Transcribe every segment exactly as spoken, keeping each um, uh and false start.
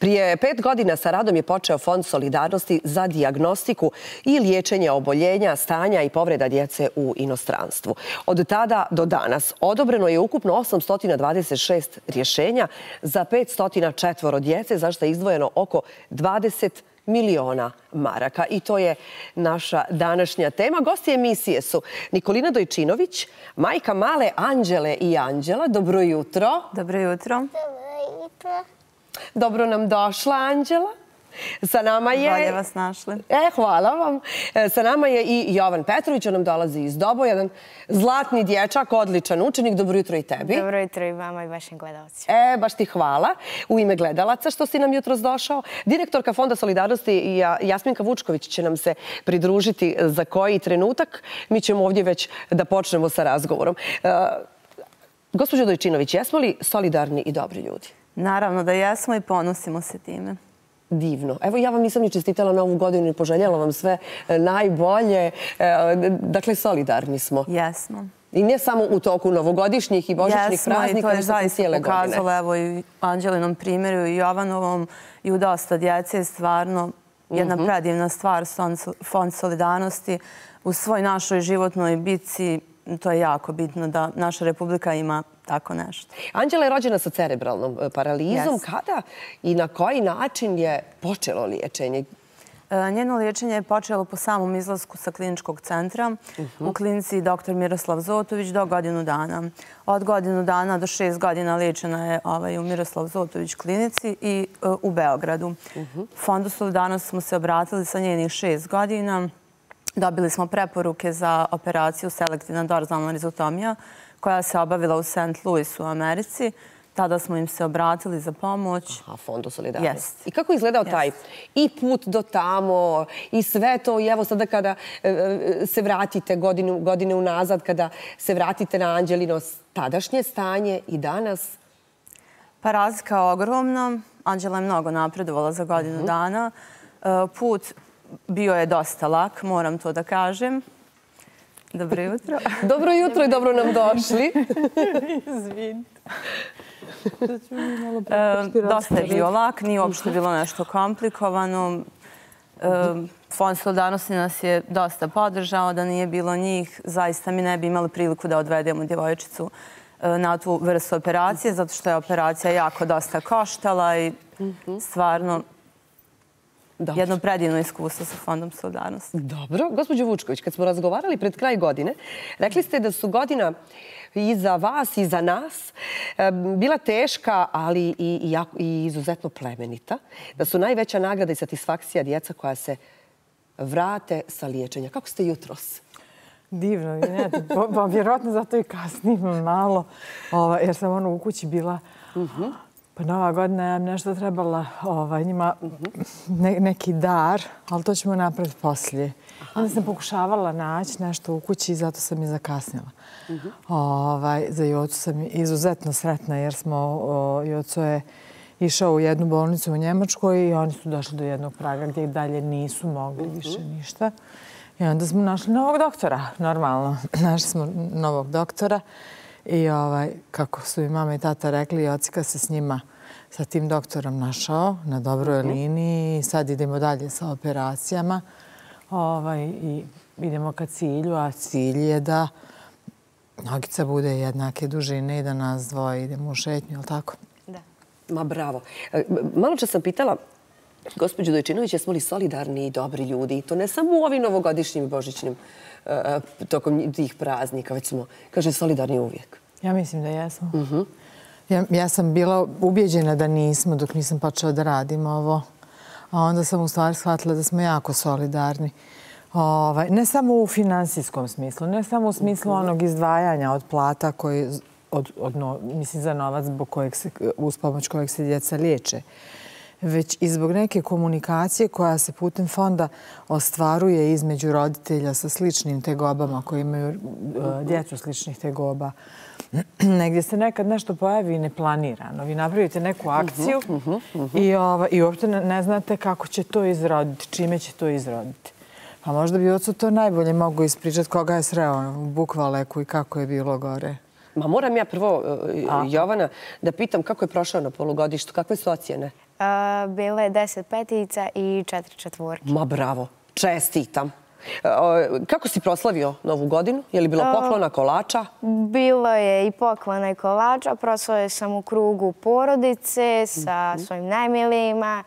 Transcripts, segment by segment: Prije pet godina sa radom je počeo Fond solidarnosti za dijagnostiku i liječenje oboljenja, stanja i povreda djece u inostranstvu. Od tada do danas odobreno je ukupno osamsto dvadeset šest rješenja za petsto četiri djece, za što je izdvojeno oko dvadeset miliona maraka. I to je naša današnja tema. Gosti emisije su Nikolina Dojčinović, majka male Anđele i Anđela. Dobro jutro. Dobro jutro. Dobro jutro. Dobro nam došla, Anđela. Sa nama je... Bolje vas našli. E, hvala vam. Sa nama je i Jovan Petrović. On nam dolazi iz Dobo. Jedan zlatni dječak, odličan učenik. Dobro jutro i tebi. Dobro jutro i vama i vašim gledalcima. E, baš ti hvala u ime gledalaca što si nam jutros došao. Direktorka Fonda solidarnosti Jasminka Vučković će nam se pridružiti za koji trenutak. Mi ćemo ovdje već da počnemo sa razgovorom. Gospođo Dojčinović, jesmo li solidarni i dobri ljudi? Naravno da jesmo i ponosimo se time. Divno. Evo, ja vam nisam ni čestitala na ovu godinu i poželjela vam sve najbolje. Dakle, solidarni smo. Jesmo. I ne samo u toku novogodišnjih i božićnih praznika. Jesmo, i to je zaista pokazalo, evo, i u Anđelinom primjeru i Jovanovom i u dosta djece je stvarno jedna predivna stvar, Fond solidarnosti. U svoj našoj životnoj bitci to je jako bitno da naša Republika ima tako nešto. Anđela je rođena sa cerebralnom paralizom. Kada i na koji način je počelo liječenje? Njeno liječenje je počelo po samom izlasku sa kliničkog centra. U klinici doktor Miroslav Zotović do godinu dana. Od godinu dana do šest godina liječena je u Miroslav Zotović klinici i u Beogradu. Fondu solidarnosti smo se obratili sa njenih šest godina. Dobili smo preporuke za operaciju selektivna dorzalna rizotomija koja se obavila u Saint Louis u Americi. Tada smo im se obratili za pomoć. Aha, Fondu solidarnosti. I kako je izgledao taj i put do tamo i sve to? I evo sada kada se vratite godine unazad, kada se vratite na Anđelino tadašnje stanje i danas? Pa razlika je ogromna. Anđela je mnogo napredovala za godinu dana. Put bio je dosta lak, moram to da kažem. Dobro jutro. Dobro jutro i dobro nam došli. Izvinite. Dosta je bio lak, nije uopšte bilo nešto komplikovano. Fond solidarnosti nas je dosta podržao, da nije bilo njih. Zaista mi ne bi imali priliku da odvedemo djevojčicu na tu vrstu operacije, zato što je operacija jako dosta koštala i stvarno... Jedno predivno iskustvo sa Fondom solidarnosti. Dobro. Gospođo Vučković, kad smo razgovarali pred kraj godine, rekli ste da su godina i za vas i za nas bila teška, ali i izuzetno plemenita. Da su najveća nagrada i satisfakcija djeca koja se vrate sa liječenja. Kako ste jutros? Divno, ne? Vjerojatno zato i kasnim malo, jer sam ono u kući bila... Nova godina je nešto trebala njima neki dar, ali to ćemo napred poslije. Onda sam pokušavala naći nešto u kući i zato sam i zakasnila. Za Jocu sam izuzetno sretna jer Joco je išao u jednu bolnicu u Njemačkoj i oni su došli do jednog praga gdje dalje nisu mogli više ništa. I onda smo našli novog doktora, normalno. Našli smo novog doktora. I kako su i mama i tata rekli, Jocika se s njima, sa tim doktorom našao na dobroj liniji i sad idemo dalje sa operacijama i idemo ka cilju, a cilj je da nogica bude jednake dužine i da nas dvoje idemo u šetnju, je li tako? Da. Ma bravo. Malo čas sam pitala, gospođo Dojčinović, jesmo li solidarni i dobri ljudi? I to ne samo u ovim novogodišnjim i božićnim tokom tih praznika, već smo, kaže, solidarni uvijek. Ja mislim da jesmo. Ja sam bila ubjeđena da nismo dok nisam počela da radim ovo. A onda sam u stvari shvatila da smo jako solidarni. Ne samo u finansijskom smislu, ne samo u smislu onog izdvajanja od plata, mislim za novac uz pomoć kojeg se djeca liječe, već i zbog neke komunikacije koja se putem fonda ostvaruje između roditelja sa sličnim tegobama, koji imaju djecu sličnih tegoba. Negdje se nekad nešto pojavi neplanirano. Vi napravite neku akciju i uopšte ne znate kako će to izroditi, čime će to izroditi. Pa možda bi ocu to najbolje mogu ispričati koga je sreo u Bukvaleku i kako je bilo gore. Ma moram ja prvo, Jovana, da pitam kako je prošao na polugodištu, kakve su ocjene? Bila je deset petica i četiri četvorke. Ma bravo, čestitam. Kako si proslavio Novu godinu? Je li bilo poklona, kolača? Bilo je i poklona i kolača. Proslavio sam u krugu porodice sa svojim najmilijima.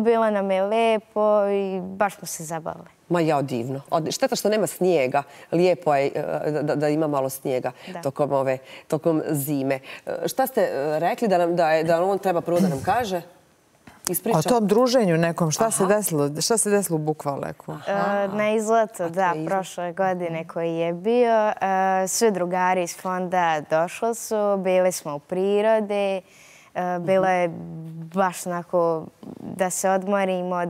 Bilo nam je lepo i baš smo se zabavili. Ma jao, divno. Šteta što nema snijega. Lijepo je da ima malo snijega tokom zime. Šta ste rekli da on treba prvo da nam kaže? O tom druženju nekom, šta se desilo u Bukvaleku? Na izletu, da, prošle godine koji je bio. Sve drugari iz fonda došli su, bili smo u prirode. Bilo je baš da se odmorimo,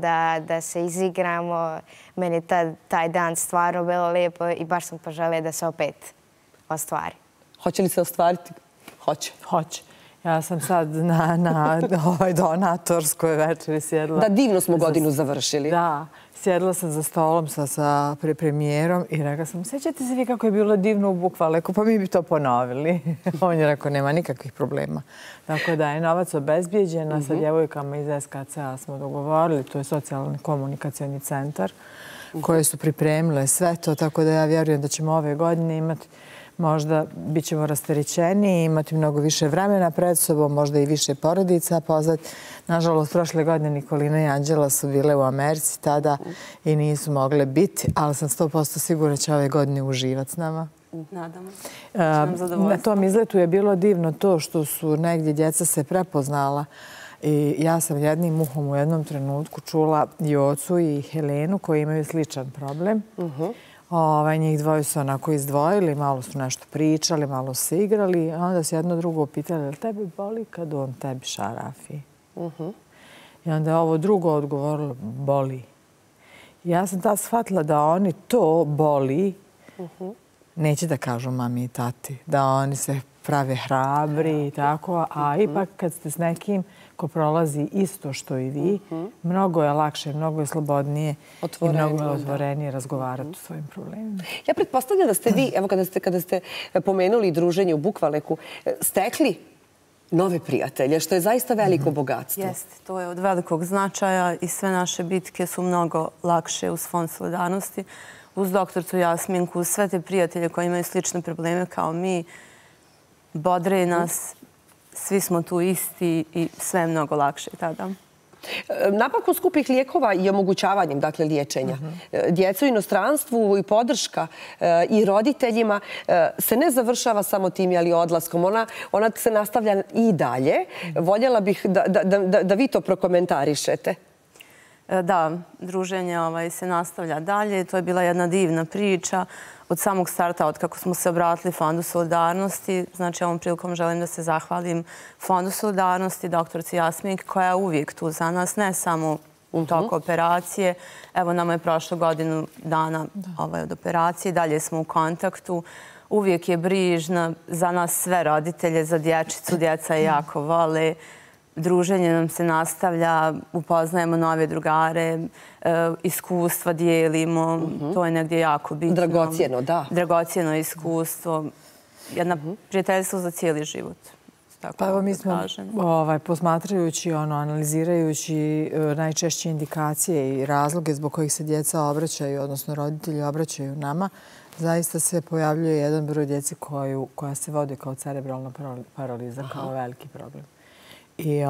da se izigramo. Meni je taj dan stvarno bilo lijepo i baš sam poželio da se opet ostvari. Hoće li se ostvariti? Hoće. Hoće. Ja sam sad na ovoj donatorskoj večeri sjedla. Da, divno smo godinu završili. Da, sjedla sam za stolom sa premijerom i rekao sam, sjećate se vi kako je bilo divno u Bukvaleku, pa mi bi to ponovili. On je rekao, nema nikakvih problema. Tako da je novac obezbijeđen, sa djevojkama iz S K C-a smo dogovorili, to je socijalni komunikacioni centar koje su pripremile sve to, tako da ja vjerujem da ćemo ove godine imati možda bit ćemo rasterećeni, imati mnogo više vremena pred sobom, možda i više porodica pozvati. Nažalost, prošle godine Nikolina i Anđela su bile u Americi tada i nisu mogle biti, ali sam sto posto sigurna će ove godine uživati s nama. Nadamo se. Na tom izletu je bilo divno to što su negdje djeca se prepoznala. I ja sam jednim uhom u jednom trenutku čula Jocu i Helenu koji imaju sličan problem. Njih dvoje su onako izdvojili, malo su nešto pričali, malo se igrali, a onda se jedno drugo pitali, je li tebi boli kad on tebi šarafi? I onda je ovo drugo odgovorilo, boli. Ja sam tad shvatila da oni to boli, neće da kažu mami i tati, da oni se prave hrabri i tako, a ipak kad ste s nekim ko prolazi isto što i vi, mnogo je lakše, mnogo je slobodnije i mnogo je otvorenije razgovarati o svojim problemima. Ja pretpostavljam da ste vi, evo kada ste pomenuli druženje u Bukvaleku, stekli nove prijatelje, što je zaista veliko bogatstvo. Jeste, to je od velikog značaja i sve naše bitke su mnogo lakše uz Fond solidarnosti. Uz doktoricu Jasminku, uz sve te prijatelje koji imaju slične probleme kao mi, bodre nas, svi smo tu isti i sve je mnogo lakše tada. Napakon skupih lijekova i omogućavanjem liječenja djecu u inostranstvu i podrška i roditeljima se ne završava samo tim ili odlaskom. Ona se nastavlja i dalje. Voljela bih da vi to prokomentarišete. Da, druženje se nastavlja dalje. To je bila jedna divna priča od samog starta, od kako smo se obratili Fondu solidarnosti. Znači, ovom prilikom želim da se zahvalim Fondu solidarnosti, doktorici Jasmink, koja je uvijek tu za nas, ne samo u toku operacije. Evo, nama je prošlo godinu dana od operacije, dalje smo u kontaktu. Uvijek je brižna za nas sve roditelje, za dječicu. Djeca je jako vole. Druženje nam se nastavlja, upoznajemo nove drugare, iskustva dijelimo. To je negdje jako bitno. Dragocijeno, da. Dragocijeno iskustvo. Jedna prijateljstvo za cijeli život. Pa evo mi smo, posmatrajući, analizirajući najčešće indikacije i razloge zbog kojih se djeca obraćaju, odnosno roditelji obraćaju nama, zaista se pojavljuje jedan broj djeci koja se vode kao cerebralna paraliza, kao veliki problem. I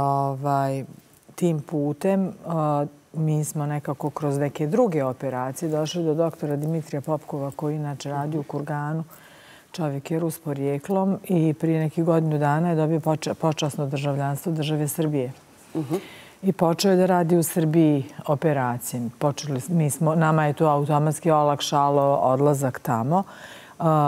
tim putem mi smo nekako kroz neke druge operacije došli do doktora Dimitrija Popkova koji inače radi u Kurganu. Čovjek je Rus porijeklom i prije nekih godinu dana je dobio počasno državljanstvo države Srbije. I počeo je da radi u Srbiji operacije. Nama je to automatski olakšalo odlazak tamo.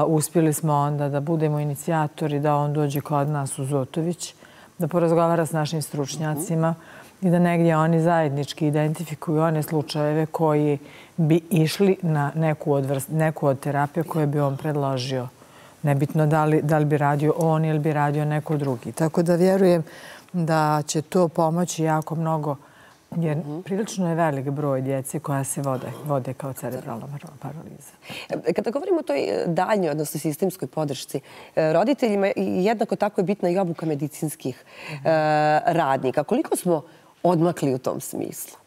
Uspjeli smo onda da budemo inicijatori da on dođe kod nas u Zotović, da porazgovara s našim stručnjacima i da negdje oni zajednički identifikuju one slučajeve koji bi išli na neku od terapija koje bi on predložio. Nebitno da li bi radio on ili bi radio neko drugi. Tako da vjerujem da će to pomoći jako mnogo Jer prilično je velik broj djece koja se vode kao cerebralna paraliza. Kada govorimo o toj daljnjoj, odnosno sistemskoj podršci roditeljima, jednako tako je bitna i obuka medicinskih radnika. Koliko smo odmakli u tom smislu?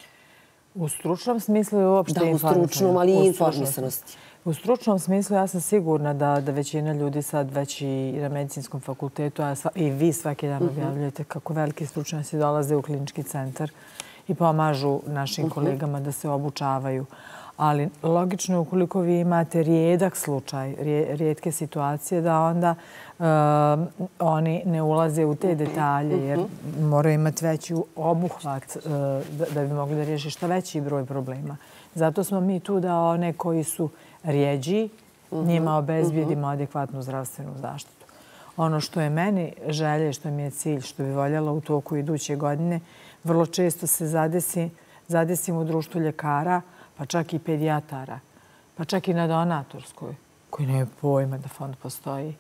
U stručnom smislu je uopšte informisanosti. Da, u stručnom, ali i informisanosti. U stručnom smislu ja sam sigurna da većina ljudi sad već i na medicinskom fakultetu, a i vi svaki dan objavljujete kako veliki stručnjaci dolaze u klinički centar i pomažu našim kolegama da se obučavaju. Ali logično je ukoliko vi imate rijedak slučaj, rijetke situacije, da onda oni ne ulaze u te detalje jer moraju imati veći obuhvat da bi mogli da riješi što veći broj problema. Zato smo mi tu da one koji su rijeđi njima obezbijedimo adekvatnu zdravstvenu zaštitu. Ono što je meni želje, što mi je cilj, što bi voljela u toku iduće godine, vrlo često se zadesim u društvu ljekara, pa čak i pedijatara, pa čak i na donatorskoj, koji ne je pojma da fond postoji.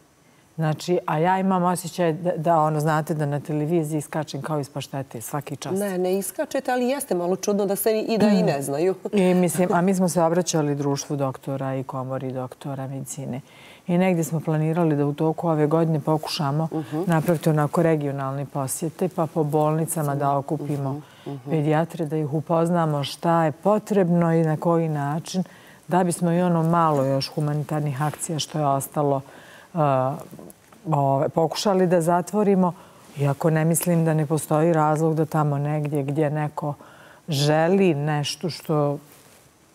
Znači, a ja imam osjećaj da, ono, znate, da na televiziji iskačem kao iz paštete svaki čas. Ne, ne iskačete, ali jeste malo čudno da se i da i ne znaju. I, mislim, a mi smo se obraćali društvu doktora i komori doktora medicine. I negdje smo planirali da u toku ove godine pokušamo napraviti onako regionalne posjete, pa po bolnicama da okupimo pedijatre, da ih upoznamo šta je potrebno i na koji način, da bismo i ono malo još humanitarnih akcija što je ostalo pokušali da zatvorimo, iako ne mislim da ne postoji razlog da tamo negdje gdje neko želi nešto što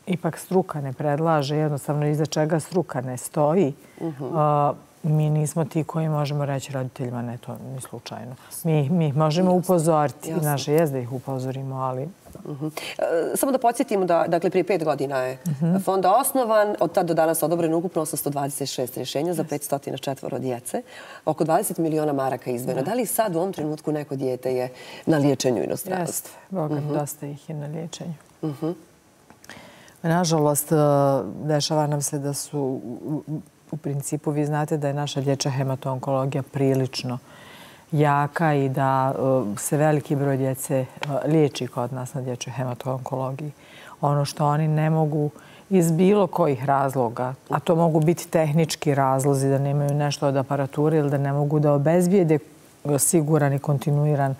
ipak struka ne predlaže, jednostavno iza čega struka ne stoji, mi nismo ti koji možemo reći roditeljima ne to ni slučajno. Mi ih možemo upozoriti i naše je da ih upozorimo, ali... Samo da podsjetimo da prije pet godina je fond osnovan. Od tada do danas odobreno ukupno osamsto dvadeset šest rješenja za petsto četiri djece. Oko dvadeset miliona maraka izdvojeno. Da li sad u ovom trenutku neko dijete je na liječenju inostranstvu? Bogom, dosta ih je na liječenju. Nažalost, dešava nam se da su... U principu vi znate da je naša dječja hemato-onkologija prilično jaka i da se veliki broj djece liječi kod nas na dječjoj hemato-onkologiji. Ono što oni ne mogu iz bilo kojih razloga, a to mogu biti tehnički razlozi da nemaju nešto od aparature ili da ne mogu da obezbijede siguran i kontinuiran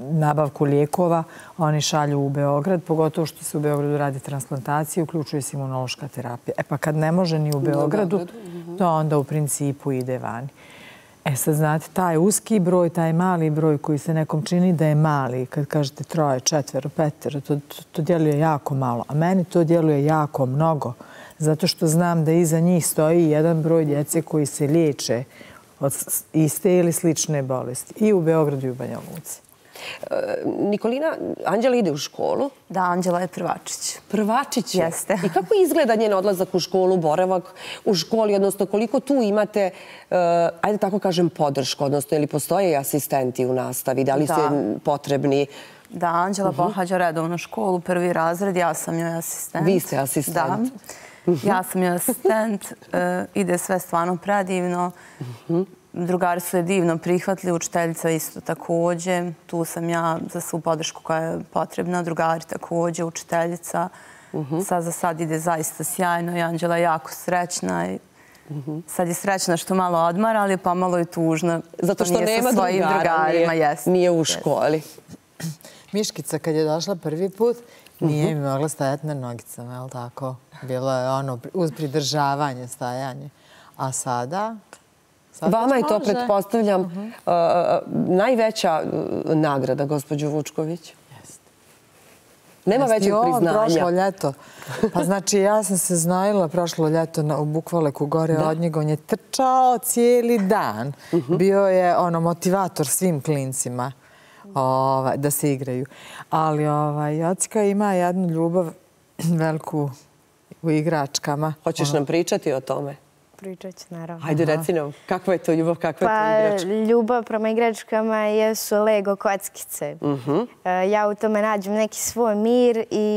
nabavku lijekova, oni šalju u Beograd, pogotovo što se u Beogradu radi transplantacija, uključuje se imunološka terapija. E pa kad ne može ni u Beogradu, to onda u principu ide vani. E sad znate, taj uski broj, taj mali broj koji se nekom čini da je mali, kad kažete troje, četvero, petero, to djeluje jako malo. A meni to djeluje jako mnogo, zato što znam da iza njih stoji jedan broj djece koji se liječe od iste ili slične bolesti. I u Beogradu i u Banja Luci. Nikolina, Anđela ide u školu. Da, Anđela je prvačić. Prvačić je? Jeste. I kako izgleda njen odlazak u školu, boravak u školi, odnosno koliko tu imate, ajde tako kažem, podršku, odnosno je li postoje asistenti u nastavi, da li ste potrebni? Da, Anđela pohađa redovno školu, prvi razred, ja sam joj asistent. Vi ste asistent. Da. Ja sam joj asistent, ide sve stvarno predivno, drugari su je divno prihvatili, učiteljica isto također, tu sam ja za svu podršku koja je potrebna, drugari također, učiteljica. Sad za sad ide zaista sjajno i Anđela je jako srećna. Sad je srećna što malo odmara, ali je pomalo i tužna. Zato što nema drugara, nije u školi. Miškica kad je došla prvi put, nije mi mogla stajati na nogicama, je li tako? Bilo je ono uz pridržavanje, stajanje. A sada? Vama je to, pretpostavljam, najveća nagrada, gospođo Vučković. Nema većeg priznanja. Prošlo ljeto. Pa znači, ja sam se znojila prošlo ljeto u Bukvaleku gore od njega. On je trčao cijeli dan. Bio je ono motivator svim klincima da se igraju. Ali Jocka ima jednu ljubav veliku u igračkama. Hoćeš nam pričati o tome? Pričat ću, naravno. Hajde, reci nam, kakva je to ljubav, kakva je to igračka? Ljubav prema igračkama jesu Lego kockice. Ja u tome nađem neki svoj mir i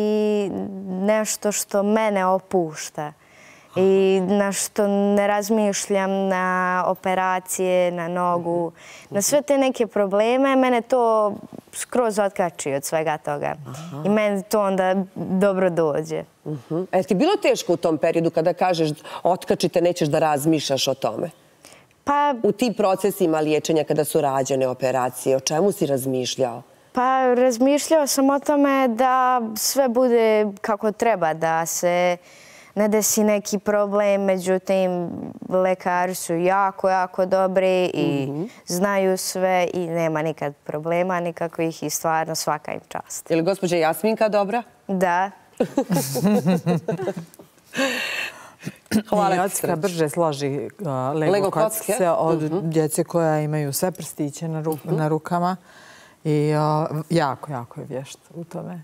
nešto što mene opušta. i na što ne razmišljam, na operacije, na nogu, na sve te neke probleme. Mene to skroz otkači od svega toga. Aha. I meni to onda dobro dođe. Uh-huh. A je ti bilo teško u tom periodu kada kažeš otkačite, nećeš da razmišljaš o tome? Pa, u tim procesima liječenja kada su rađene operacije, o čemu si razmišljao? Pa razmišljao sam o tome da sve bude kako treba, da se ne desi neki problem. Međutim, lekari su jako, jako dobri i mm-hmm. znaju sve i nema nikad problema nikakvih i stvarno svaka im čast. Je li gospođa Jasminka dobra? Da. Jacka brže složi lego kockice od djece koja imaju sve prstiće na rukama i jako, jako je vješt u tome.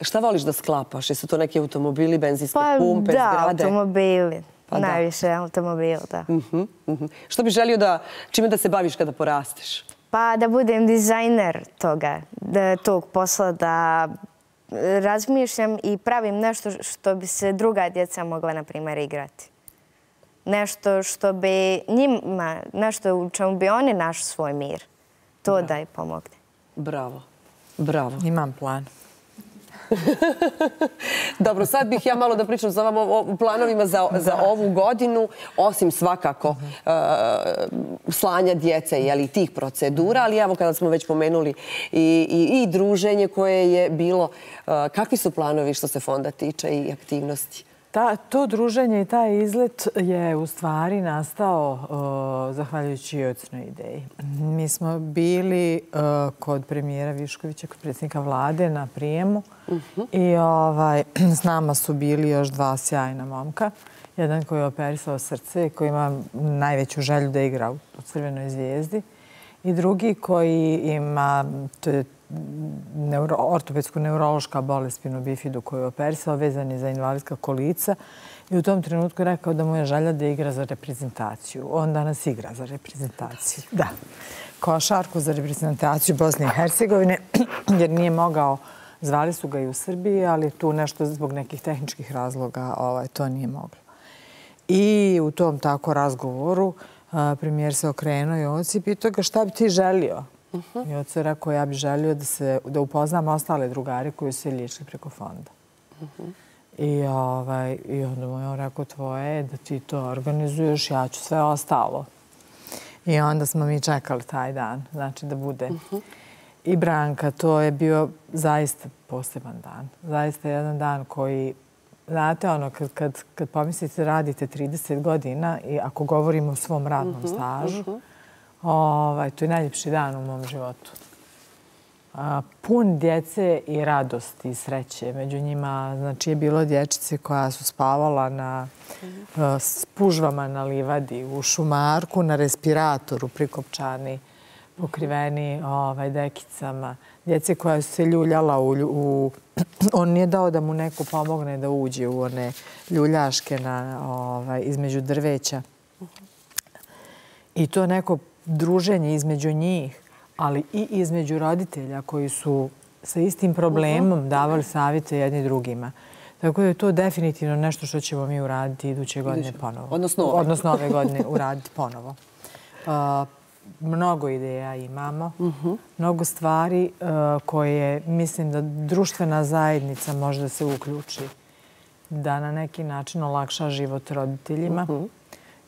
Šta voliš da sklapaš? Jesu to neki automobili, benzinske pumpe, zgrade? Pa da, automobili. Najviše automobila, da. Što bi želio da, čime da se baviš kada porasteš? Pa da budem dizajner toga, tog posla, da razmišljam i pravim nešto što bi se druga djeca mogla, na primjer, igrati. Nešto što bi njima, nešto u čemu bi oni našli svoj mir. To da im pomogne. Bravo, bravo. Imam plan. Dobro, sad bih ja malo da pričam sa vama o planovima za, za ovu godinu, osim svakako uh, slanja djece i tih procedura, ali evo kada smo već pomenuli i, i, i druženje koje je bilo, uh, kakvi su planovi što se fonda tiče i aktivnosti? Ta, to druženje i taj izlet je u stvari nastao uh, zahvaljujući Jovinoj ideji. Mi smo bili uh, kod premijera Viškovića, kod predsjednika vlade na prijemu uh-huh. i ovaj, s nama su bili još dva sjajna momka. Jedan koji je operisao srce, koji ima najveću želju da igra u Crvenoj zvijezdi i drugi koji ima Neuro, ortopedsku neurološka bolest spinu bifidu koju je operisao, vezan je za invalidska kolica i u tom trenutku je rekao da mu je želja da igra za reprezentaciju. On danas igra za reprezentaciju. Da. Košarku za reprezentaciju Bosne i Hercegovine, jer nije mogao, zvali su ga i u Srbiji, ali tu nešto zbog nekih tehničkih razloga ovaj, to nije moglo. I u tom tako razgovoru premijer se okrenuo i on si pitao ga šta bi ti želio? I otac je rekao, ja bih želio da, se, da upoznam ostale drugari koji su se liječili preko fonda. Uh-huh. I, ovaj, i onda mu je on rekao, tvoje da ti to organizuješ, ja ću sve ostalo. I onda smo mi čekali taj dan, znači da bude. Uh-huh. I Branka, to je bio zaista poseban dan. Zaista jedan dan koji, znate, ono, kad, kad, kad pomislite radite trideset godina i ako govorimo o svom radnom uh-huh. stažu, uh-huh. Ovaj, to je najljepši dan u mom životu. A, pun djece i radosti i sreće. Među njima znači, je bilo dječice koja su spavala na a, s pužvama na livadi, u šumarku, na respiratoru prikopčani, pokriveni ovaj, dekicama. Djece koja su se ljuljala u, u... On nije dao da mu neko pomogne da uđe u one ljuljaške na, ovaj, između drveća. I to neko druženje između njih, ali i između roditelja koji su sa istim problemom davali savjete jedni drugima. Tako da je to definitivno nešto što ćemo mi uraditi iduće godine ponovo. Odnosno ove. Odnosno ove godine uraditi ponovo. Uh, mnogo ideja imamo, uh-huh. mnogo stvari uh, koje mislim da društvena zajednica može da se uključi, da na neki način olakša život roditeljima. Uh-huh.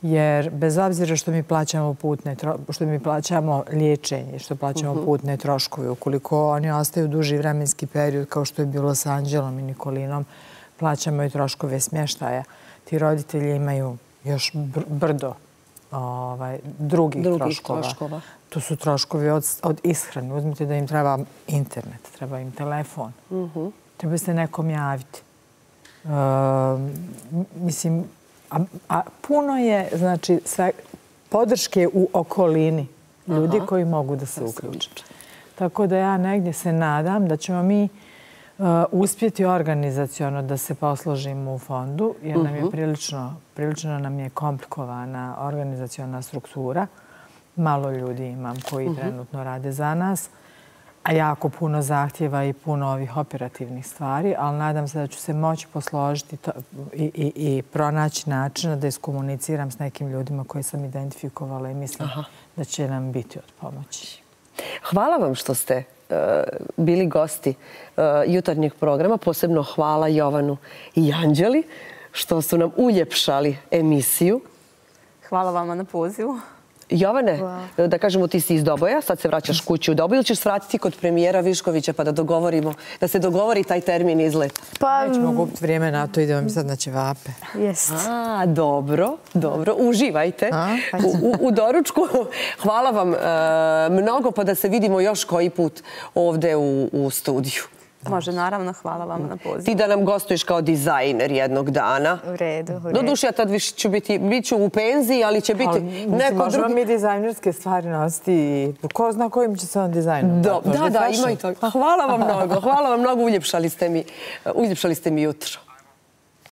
Jer bez obzira što mi plaćamo putne, što mi plaćamo liječenje, što plaćamo uh-huh. putne troškove, ukoliko oni ostaju duži vremenski period, kao što je bilo sa Anđelom i Nikolinom, plaćamo i troškove smještaja. Ti roditelji imaju još br brdo ovaj, drugih, drugih troškova. troškova. To su troškovi od, od ishrane. Uzmite da im treba internet, treba im telefon. Uh-huh. Treba se nekom javiti. E, mislim, A, a puno je, znači, sve podrške u okolini ljudi Aha. koji mogu da se uključe. Tako da ja negdje se nadam da ćemo mi uh, uspjeti organizaciono da se posložimo u fondu, jer uh -huh. nam je prilično, prilično nam je komplikovana organizaciona struktura. Malo ljudi imam koji uh -huh. trenutno rade za nas. jako puno zahtjeva i puno ovih operativnih stvari, ali nadam se da ću se moći posložiti i pronaći načina da iskomuniciram s nekim ljudima koje sam identifikovala i mislim da će nam biti od pomoći. Hvala vam što ste bili gosti jutarnjeg programa. Posebno hvala Jovanu i Anđeli što su nam uljepšali emisiju. Hvala vama na pozivu. Jovane, da kažemo ti si iz Doboja, sad se vraćaš kući u Doboj ili ćeš se vratiti kod premijera Viškovića pa da dogovorimo, da se dogovori taj termin izleta? Pa već mogu vrijeme na to, idemo mi sad na ćevape. Jest. A, dobro, dobro, uživajte u doručku. Hvala vam mnogo pa da se vidimo još koji put ovde u studiju. Može, naravno, hvala vam na pozivu. Ti da nam gostuješ kao dizajner jednog dana. U redu, u redu. Doduše, ja tad više ću biti, bit ću u penziji, ali će biti neko drugi... Možemo mi dizajnerske stvari nositi. Ko zna kojim će se on dizajnom? Da, da, ima i to. Hvala vam mnogo, hvala vam mnogo, uljepšali ste mi jutro.